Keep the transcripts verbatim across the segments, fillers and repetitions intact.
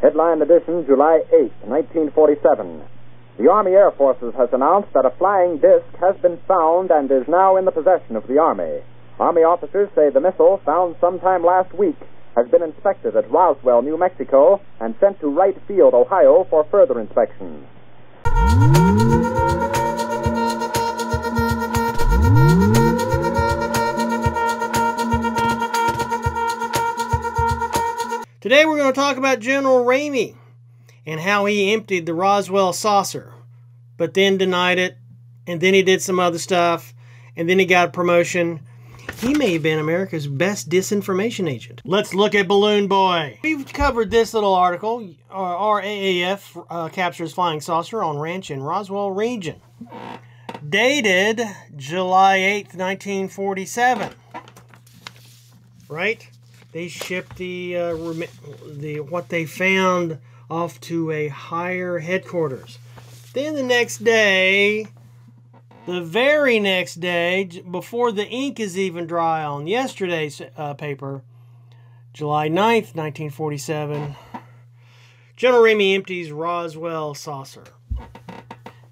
Headline edition, July eighth, nineteen forty-seven. The Army Air Forces has announced that a flying disc has been found and is now in the possession of the Army. Army officers say the missile, found sometime last week, has been inspected at Roswell, New Mexico, and sent to Wright Field, Ohio, for further inspection. Today we're going to talk about General Ramey and how he emptied the Roswell saucer, but then denied it, and then he did some other stuff, and then he got a promotion. He may have been America's best disinformation agent. Let's look at Balloon Boy. We've covered this little article. R A A F uh, captures flying saucer on ranch in Roswell region. Dated July eighth, nineteen forty-seven. Right? They shipped the, uh, the what they found off to a higher headquarters. Then the next day... The very next day, before the ink is even dry on yesterday's uh, paper, July ninth, nineteen forty-seven, General Ramey empties Roswell saucer.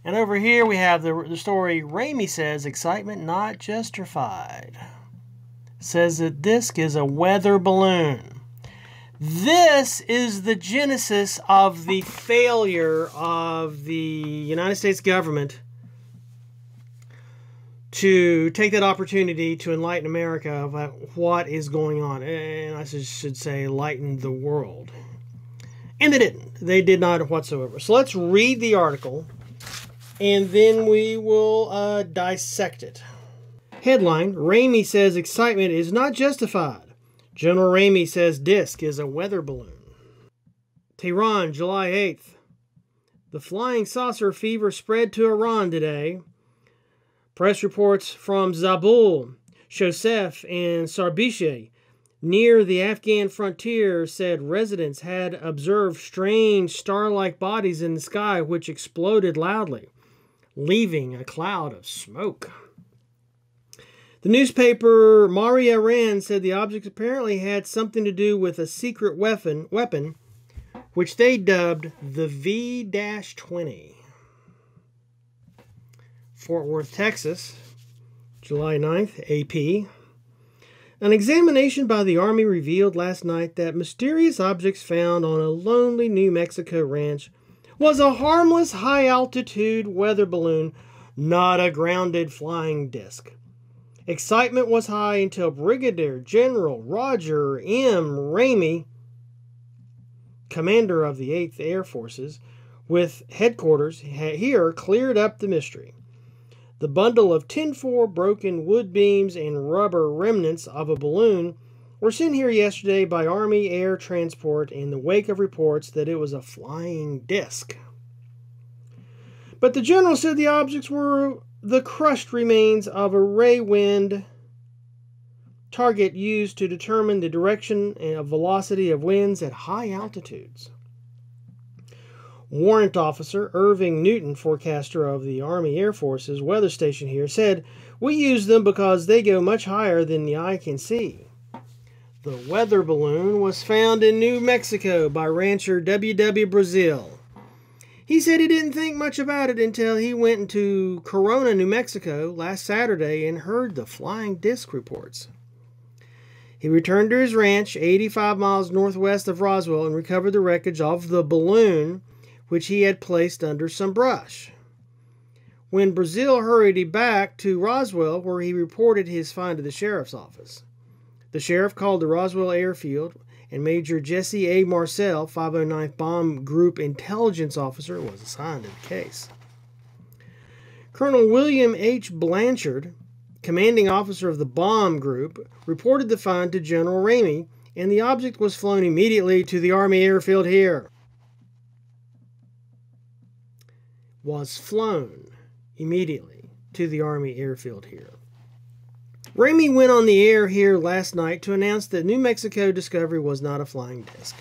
And over here we have the, the story, Ramey says excitement not justified. Says that disc is a weather balloon. This is the genesis of the failure of the United States government to take that opportunity to enlighten America about what is going on. And I should say, enlighten the world. And they didn't. They did not whatsoever. So let's read the article, and then we will uh, dissect it. Headline, Ramey says excitement is not justified. General Ramey says disc is a weather balloon. Tehran, July eighth. The flying saucer fever spread to Iran today. Press reports from Zabul, Shosef, and Sarbiche near the Afghan frontier said residents had observed strange star-like bodies in the sky which exploded loudly, leaving a cloud of smoke. The newspaper Maria Rand said the objects apparently had something to do with a secret weapon, weapon which they dubbed the V twenty. Fort Worth, Texas, July ninth, A P. An examination by the Army revealed last night that mysterious objects found on a lonely New Mexico ranch was a harmless high-altitude weather balloon, not a grounded flying disc. Excitement was high until Brigadier General Roger M. Ramey, commander of the eighth Air Forces, with headquarters here, cleared up the mystery. The bundle of tin foil broken wood beams and rubber remnants of a balloon were sent here yesterday by Army Air Transport in the wake of reports that it was a flying disc. But the general said the objects were the crushed remains of a ray wind target used to determine the direction and velocity of winds at high altitudes. Warrant Officer Irving Newton, forecaster of the Army Air Force's weather station here, said, "We use them because they go much higher than the eye can see." The weather balloon was found in New Mexico by rancher W W Brazil. He said he didn't think much about it until he went into Corona, New Mexico last Saturday and heard the flying disc reports. He returned to his ranch eighty-five miles northwest of Roswell and recovered the wreckage of the balloon, which he had placed under some brush. When Brazil hurried him back to Roswell, where he reported his find to the sheriff's office. The sheriff called the Roswell airfield, and Major Jesse A. Marcel, five oh ninth Bomb Group intelligence officer, was assigned to the case. Colonel William H. Blanchard, commanding officer of the Bomb Group, reported the find to General Ramey, and the object was flown immediately to the Army airfield here. was flown immediately to the Army airfield here. Ramey went on the air here last night to announce that New Mexico discovery was not a flying disc.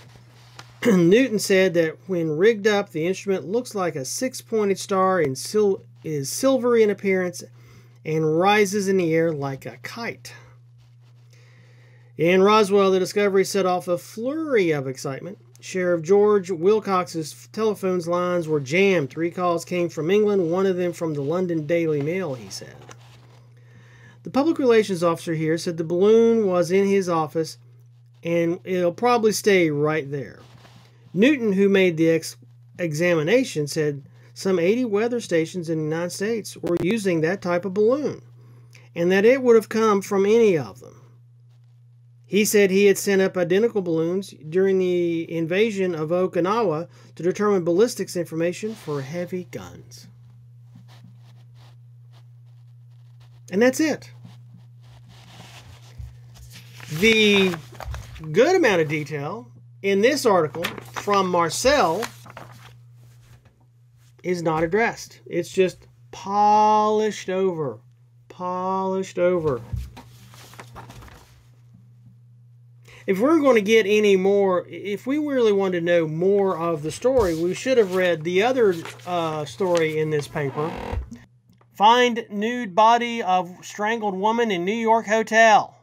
Newton said that when rigged up, the instrument looks like a six-pointed star and sil is silvery in appearance and rises in the air like a kite. In Roswell, the discovery set off a flurry of excitement. Sheriff George Wilcox's telephone lines were jammed. Three calls came from England, one of them from the London Daily Mail, he said. The public relations officer here said the balloon was in his office and it'll probably stay right there. Newton, who made the ex examination, said some eighty weather stations in the United States were using that type of balloon and that it would have come from any of them. He said he had sent up identical balloons during the invasion of Okinawa to determine ballistics information for heavy guns. And that's it. The good amount of detail in this article from Marcel is not addressed. It's just polished over. Polished over. If we're going to get any more, if we really wanted to know more of the story, we should have read the other uh, story in this paper. Find nude body of strangled woman in New York hotel.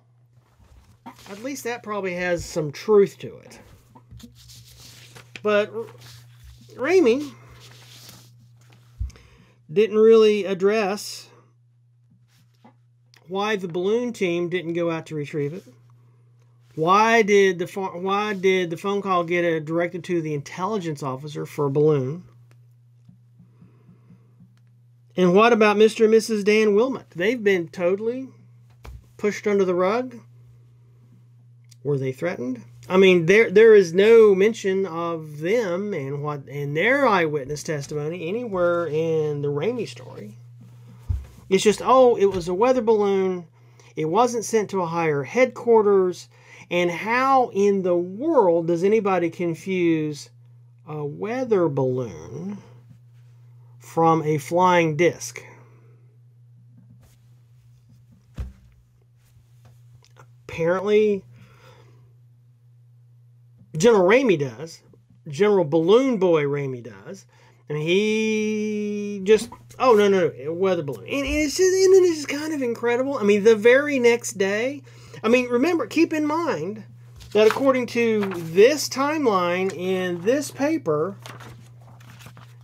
At least that probably has some truth to it. But Ramey didn't really address why the balloon team didn't go out to retrieve it. Why did the why did the phone call get a, directed to the intelligence officer for a balloon? And what about Mister and Missus Dan Wilmot? They've been totally pushed under the rug. Were they threatened? I mean, there there is no mention of them and what and their eyewitness testimony anywhere in the Ramey story. It's just, oh, it was a weather balloon. It wasn't sent to a higher headquarters. And how in the world does anybody confuse a weather balloon from a flying disc? Apparently, General Ramey does. General Balloon Boy Ramey does. And he just, oh, no, no, no, a weather balloon. And it's just, and it's just kind of incredible. I mean, the very next day, I mean, remember, keep in mind that according to this timeline in this paper,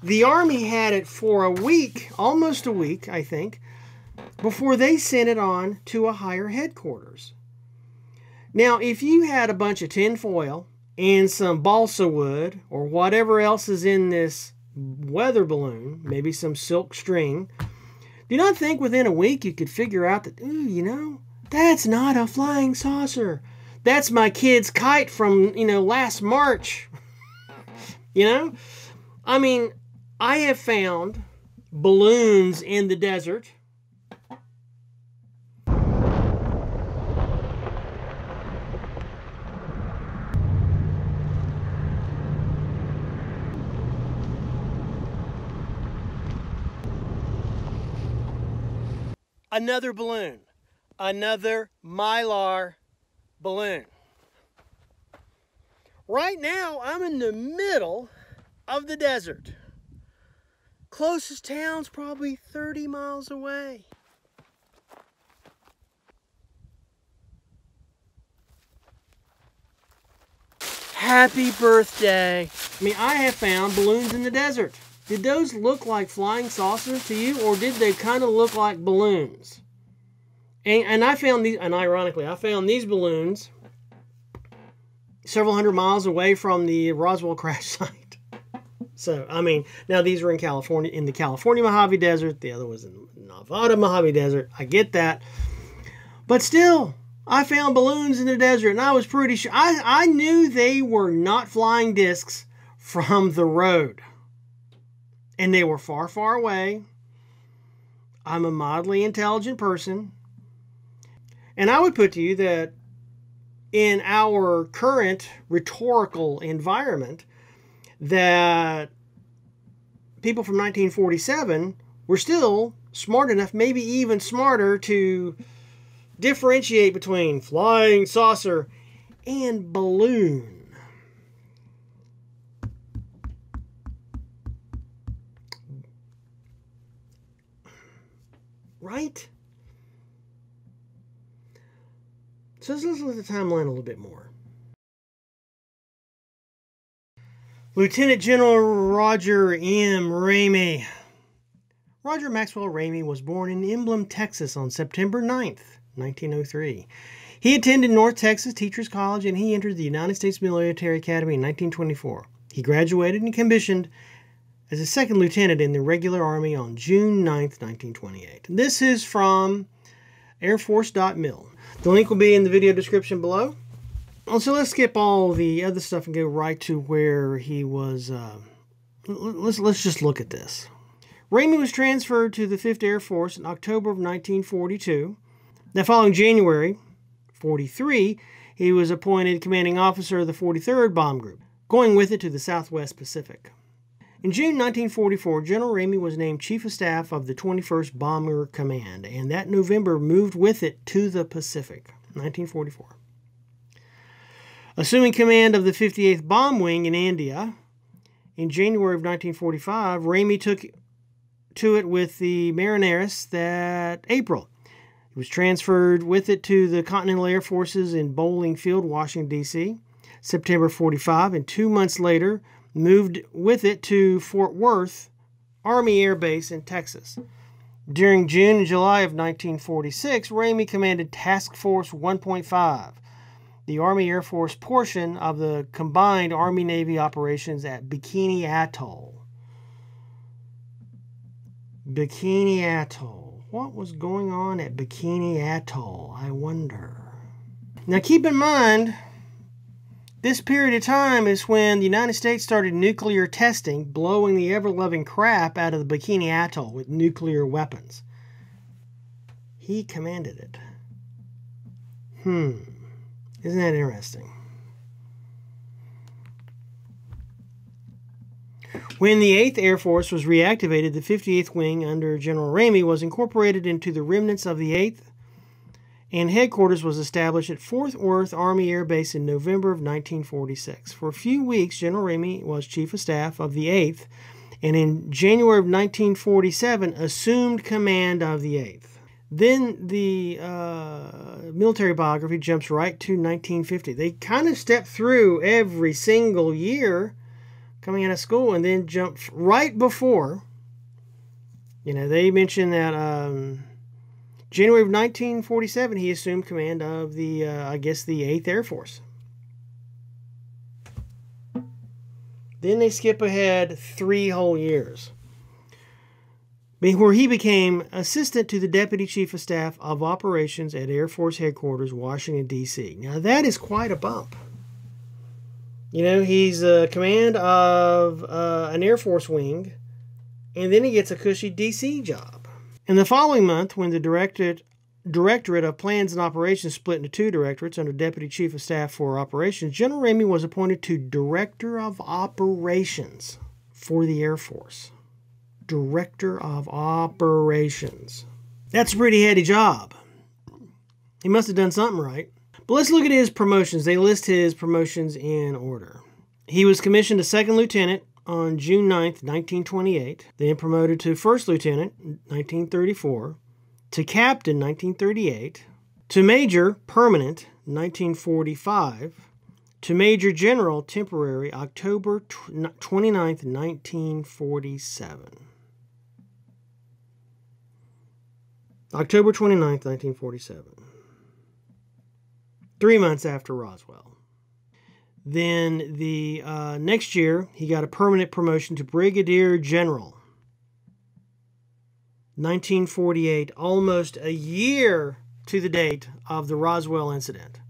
the Army had it for a week, almost a week, I think, before they sent it on to a higher headquarters. Now, if you had a bunch of tinfoil and some balsa wood or whatever else is in this weather balloon, maybe some silk string, do not think within a week you could figure out that, ooh, you know, that's not a flying saucer. That's my kid's kite from, you know, last March. You know? I mean, I have found balloons in the desert. Another balloon. Another Mylar balloon. Right now, I'm in the middle of the desert. Closest town's probably thirty miles away. Happy birthday. I mean, I have found balloons in the desert. Did those look like flying saucers to you, or did they kind of look like balloons? And, and I found these, and ironically, I found these balloons several hundred miles away from the Roswell crash site. So, I mean, now these were in California, in the California Mojave Desert. The other was in Nevada Mojave Desert. I get that. But still, I found balloons in the desert, and I was pretty sure. I, I knew they were not flying discs from the road. And they were far, far away. I'm a mildly intelligent person. And I would put to you that in our current rhetorical environment, that people from nineteen forty-seven were still smart enough, maybe even smarter, to differentiate between flying saucer and balloon. Right? So let's look at the timeline a little bit more. Lieutenant General Roger M. Ramey. Roger Maxwell Ramey was born in Emblem, Texas on September ninth, nineteen oh three. He attended North Texas Teachers College and he entered the United States Military Academy in nineteen twenty-four. He graduated and commissioned as a second lieutenant in the regular army on June ninth, nineteen twenty-eight. This is from airforce dot mil. The link will be in the video description below. So let's skip all the other stuff and go right to where he was. Uh, let's, let's just look at this. Ramey was transferred to the fifth Air Force in October of nineteen forty-two. Now, following January forty-three, he was appointed commanding officer of the forty-third Bomb Group, going with it to the Southwest Pacific. In June nineteen forty-four, General Ramey was named Chief of Staff of the twenty-first Bomber Command, and that November moved with it to the Pacific, nineteen forty-four. Assuming command of the fifty-eighth Bomb Wing in India, in January of nineteen forty-five, Ramey took to it with the Marineris that April. He was transferred with it to the Continental Air Forces in Bowling Field, Washington, D C, September forty-five, and two months later, moved with it to Fort Worth Army Air Base in Texas. During June and July of nineteen forty-six, Ramey commanded Task Force one point five, the Army Air Force portion of the combined Army-Navy operations at Bikini Atoll. Bikini Atoll. What was going on at Bikini Atoll, I wonder? Now keep in mind, this period of time is when the United States started nuclear testing, blowing the ever-loving crap out of the Bikini Atoll with nuclear weapons. He commanded it. Hmm. Isn't that interesting? When the eighth Air Force was reactivated, the fifty-eighth Wing under General Ramey was incorporated into the remnants of the eighth, and headquarters was established at Fort Worth Army Air Base in November of nineteen forty-six. For a few weeks, General Ramey was Chief of Staff of the eighth, and in January of nineteen forty-seven, assumed command of the eighth. Then the uh, military biography jumps right to nineteen fifty. They kind of step through every single year coming out of school and then jump right before. You know, they mention that... Um, January of nineteen forty-seven, he assumed command of the, uh, I guess, the eighth Air Force. Then they skip ahead three whole years, where he became assistant to the Deputy Chief of Staff of Operations at Air Force Headquarters, Washington, D C. Now, that is quite a bump. You know, he's uh, command of uh, an Air Force wing, and then he gets a cushy D C job. In the following month, when the Directorate, Directorate of Plans and Operations split into two directorates under Deputy Chief of Staff for Operations, General Ramey was appointed to Director of Operations for the Air Force. Director of Operations. That's a pretty heady job. He must have done something right. But let's look at his promotions. They list his promotions in order. He was commissioned a second lieutenant on June ninth, nineteen twenty-eight, then promoted to first lieutenant, nineteen thirty-four, to captain, nineteen thirty-eight, to major, permanent, nineteen forty-five, to major general, temporary, October twenty-ninth, nineteen forty-seven. October twenty-ninth, nineteen forty-seven. Three months after Roswell. Then the uh, next year, he got a permanent promotion to Brigadier General. nineteen forty-eight, almost a year to the date of the Roswell incident.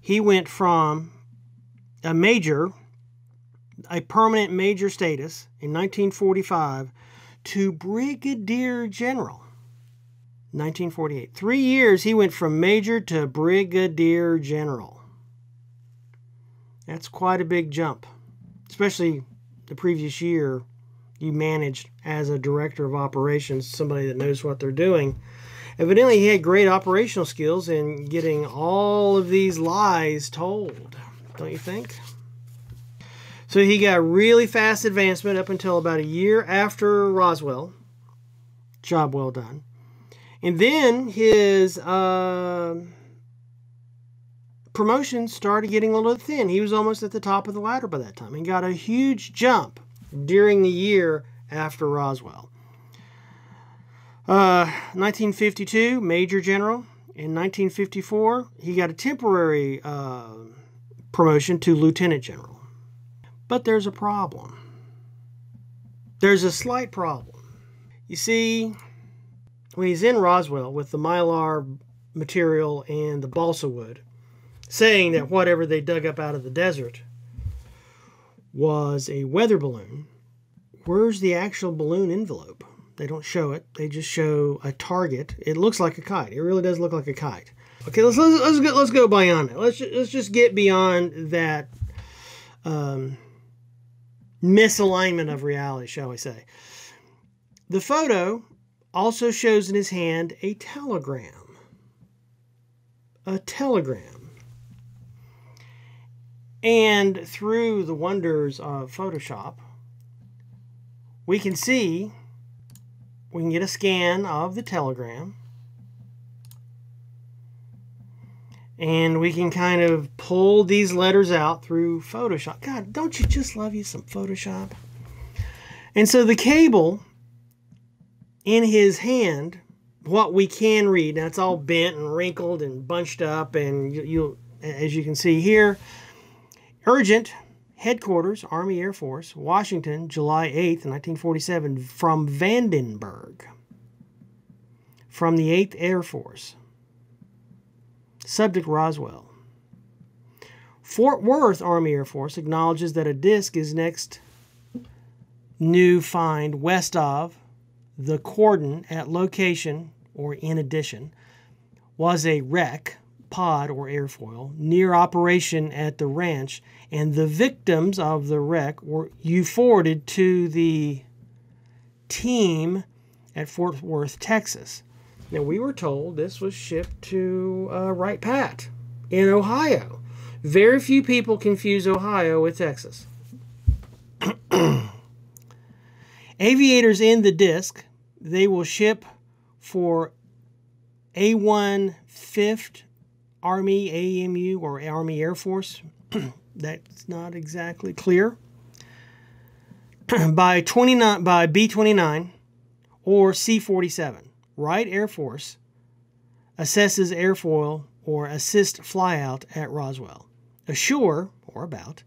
He went from a major, a permanent major status in nineteen forty-five to Brigadier General. nineteen forty-eight. Three years, he went from major to Brigadier General. That's quite a big jump, especially the previous year you managed as a director of operations, somebody that knows what they're doing. Evidently, he had great operational skills in getting all of these lies told, don't you think? So he got really fast advancement up until about a year after Roswell. Job well done. And then his... Uh, promotion started getting a little thin. He was almost at the top of the ladder by that time. He got a huge jump during the year after Roswell. Uh, nineteen fifty-two, Major General. In nineteen fifty-four, he got a temporary uh, promotion to Lieutenant General. But there's a problem. There's a slight problem. You see, when he's in Roswell with the mylar material and the balsa wood, saying that whatever they dug up out of the desert was a weather balloon, where's the actual balloon envelope? They don't show it. They just show a target. It looks like a kite. It really does look like a kite. Okay, let's let's, let's go let's go beyond that. Let's just, let's just get beyond that um, misalignment of reality, shall we say? The photo also shows in his hand a telegram. A telegram. And through the wonders of Photoshop, we can see. We can get a scan of the telegram, and we can kind of pull these letters out through Photoshop. God, don't you just love you some Photoshop? And so the cable in his hand, what we can read, now it's all bent and wrinkled and bunched up, and you, you as you can see here, urgent. Headquarters, Army Air Force, Washington, July eighth, nineteen forty-seven, from Vandenberg, from the eighth Air Force. Subject Roswell. Fort Worth, Army Air Force, acknowledges that a disc is next new find west of the cordon at location, or in addition, was a wreck, pod or airfoil, near operation at the ranch, and the victims of the wreck were you forwarded to the team at Fort Worth, Texas. Now, we were told this was shipped to uh, Wright Pat in Ohio. Very few people confuse Ohio with Texas. Aviators in the disc, they will ship for A one fifth Army A M U or Army Air Force, that's not exactly clear, by twenty-nine by B twenty-nine or C forty-seven. Wright Air Force assesses airfoil or assist flyout at Roswell. Assure, or about,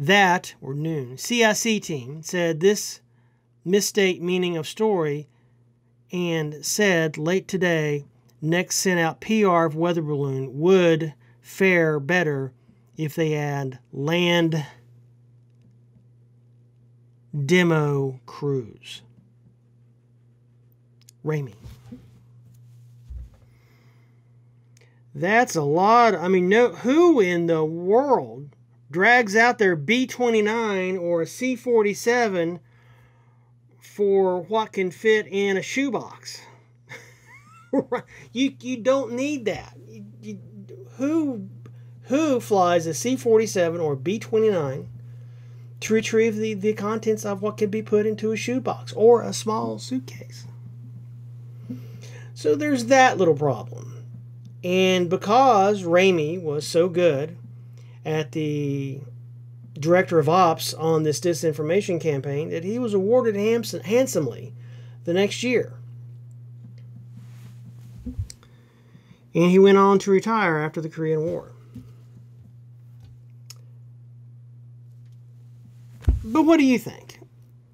that, or noon, C I C team said this misstate meaning of story and said late today, next sent out P R of weather balloon would fare better if they add land demo cruise. Ramey. That's a lot. I mean, no, who in the world drags out their B twenty-nine or C forty-seven for what can fit in a shoebox? You you don't need that. You, you, who who flies a C forty-seven or B twenty-nine to retrieve the, the contents of what can be put into a shoebox or a small suitcase? So there's that little problem. And because Ramey was so good at the director of ops on this disinformation campaign, that he was awarded hands handsomely the next year. And he went on to retire after the Korean War. But what do you think?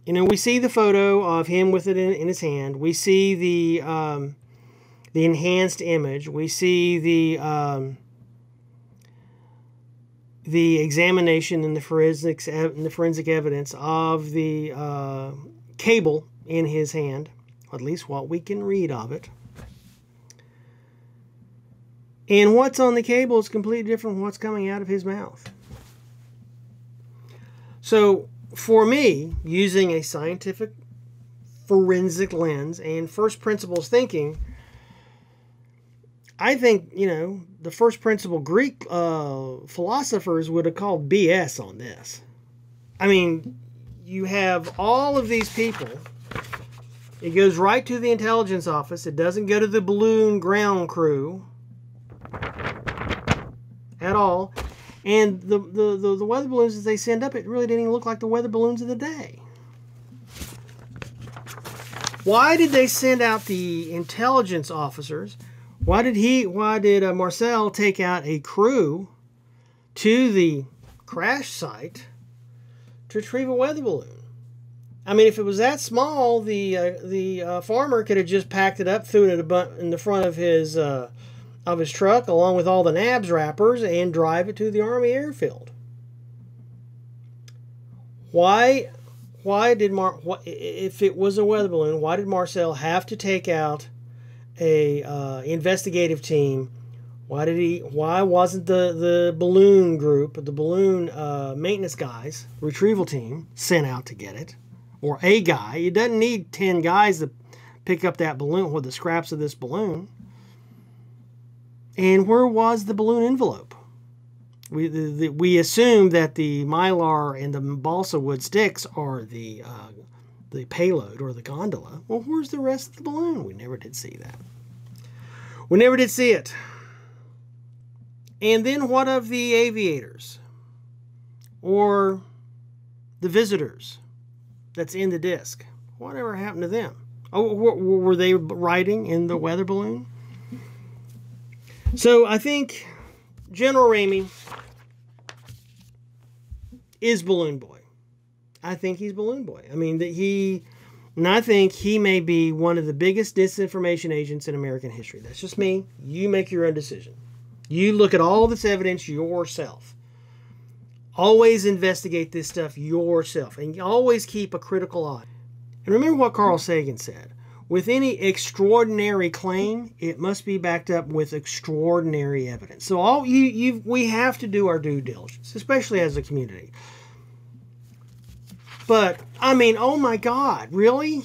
You know, we see the photo of him with it in, in his hand. We see the um, the enhanced image. We see the um, the examination and the forensics and the forensic evidence of the uh, cable in his hand, at least what we can read of it. And what's on the cable is completely different from what's coming out of his mouth. So, for me, using a scientific forensic lens and first principles thinking, I think, you know, the first principle Greek uh, philosophers would have called B S on this. I mean, you have all of these people. It goes right to the intelligence office. It doesn't go to the balloon ground crew. at all. And the, the, the, the weather balloons as they send up, it really didn't even look like the weather balloons of the day. Why did they send out the intelligence officers? Why did he, why did uh, Marcel take out a crew to the crash site to retrieve a weather balloon? I mean, if it was that small, the uh, the uh, farmer could have just packed it up, threw it in the front of his uh, of his truck, along with all the N A B S wrappers, and drive it to the Army airfield. Why, why did Mar? Why, if it was a weather balloon, why did Marcel have to take out a uh, investigative team? Why did he? Why wasn't the the balloon group, the balloon uh, maintenance guys, retrieval team, sent out to get it? Or a guy. You doesn't need ten guys to pick up that balloon with the scraps of this balloon. And where was the balloon envelope? We the, the, we assume that the mylar and the balsa wood sticks are the uh, the payload or the gondola. Well, where's the rest of the balloon? We never did see that. We never did see it. And then what of the aviators or the visitors? That's in the disc. Whatever happened to them? Oh, were they riding in the weather balloon? So I think General Ramey is Balloon Boy. I think he's Balloon Boy. I mean that he, and I think he may be one of the biggest disinformation agents in American history. That's just me. You make your own decision. You look at all this evidence yourself. Always investigate this stuff yourself, and always keep a critical eye. And remember what Carl Sagan said. With any extraordinary claim, it must be backed up with extraordinary evidence. So all you, you, we have to do our due diligence, especially as a community. But, I mean, oh my God, really?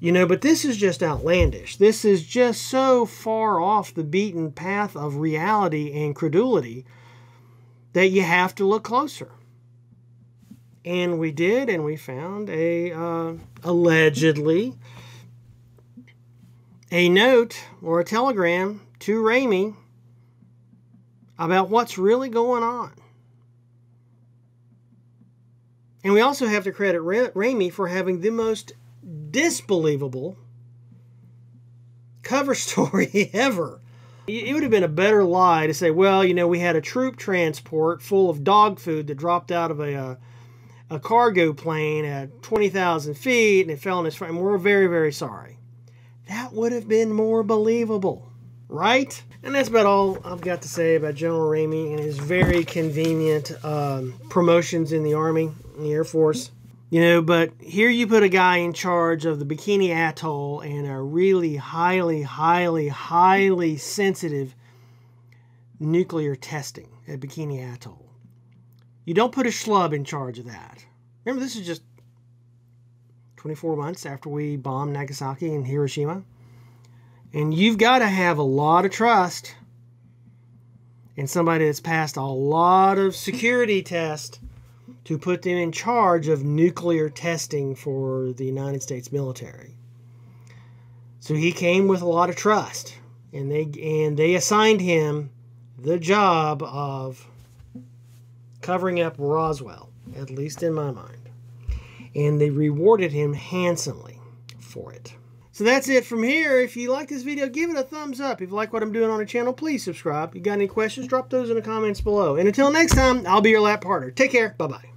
You know, but this is just outlandish. This is just so far off the beaten path of reality and credulity that you have to look closer. And we did, and we found a, uh, allegedly, a note or a telegram to Ramey about what's really going on. And we also have to credit Ra- Ramey for having the most disbelievable cover story ever. It would have been a better lie to say, well, you know, we had a troop transport full of dog food that dropped out of a a, a cargo plane at twenty thousand feet, and it fell in its frame. We're very, very sorry. That would have been more believable, right? And that's about all I've got to say about General Ramey and his very convenient um, promotions in the Army and the Air Force. You know, but here you put a guy in charge of the Bikini Atoll and a really highly, highly, highly sensitive nuclear testing at Bikini Atoll. You don't put a schlub in charge of that. Remember, this is just twenty-four months after we bombed Nagasaki and Hiroshima. And you've got to have a lot of trust in somebody that's passed a lot of security tests to put them in charge of nuclear testing for the United States military. So he came with a lot of trust, and they and they assigned him the job of covering up Roswell, at least in my mind. And they rewarded him handsomely for it. So that's it from here. If you like this video, give it a thumbs up. If you like what I'm doing on the channel, please subscribe. If you got any questions, drop those in the comments below. And until next time, I'll be your lab partner. Take care. Bye-bye.